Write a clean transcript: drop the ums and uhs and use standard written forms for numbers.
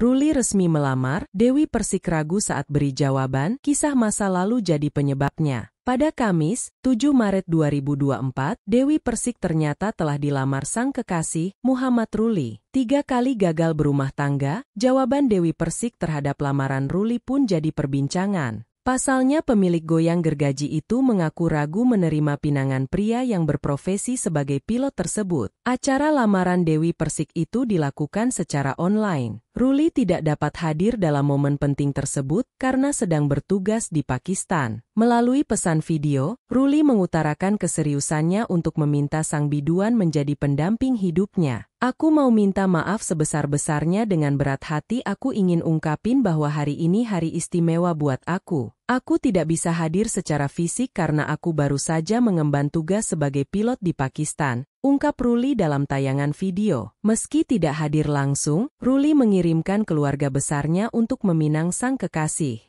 Rully resmi melamar, Dewi Perssik ragu saat beri jawaban, kisah masa lalu jadi penyebabnya. Pada Kamis, 7 Maret 2024, Dewi Perssik ternyata telah dilamar sang kekasih, Muhammad Rully. 3 kali gagal berumah tangga, jawaban Dewi Perssik terhadap lamaran Rully pun jadi perbincangan. Pasalnya pemilik goyang gergaji itu mengaku ragu menerima pinangan pria yang berprofesi sebagai pilot tersebut. Acara lamaran Dewi Perssik itu dilakukan secara online. Rully tidak dapat hadir dalam momen penting tersebut karena sedang bertugas di Pakistan. Melalui pesan video, Rully mengutarakan keseriusannya untuk meminta sang biduan menjadi pendamping hidupnya. Aku mau minta maaf sebesar-besarnya dengan berat hati, aku ingin ungkapin bahwa hari ini hari istimewa buat aku. Aku tidak bisa hadir secara fisik karena aku baru saja mengemban tugas sebagai pilot di Pakistan, ungkap Rully dalam tayangan video. Meski tidak hadir langsung, Rully mengirimkan keluarga besarnya untuk meminang sang kekasih.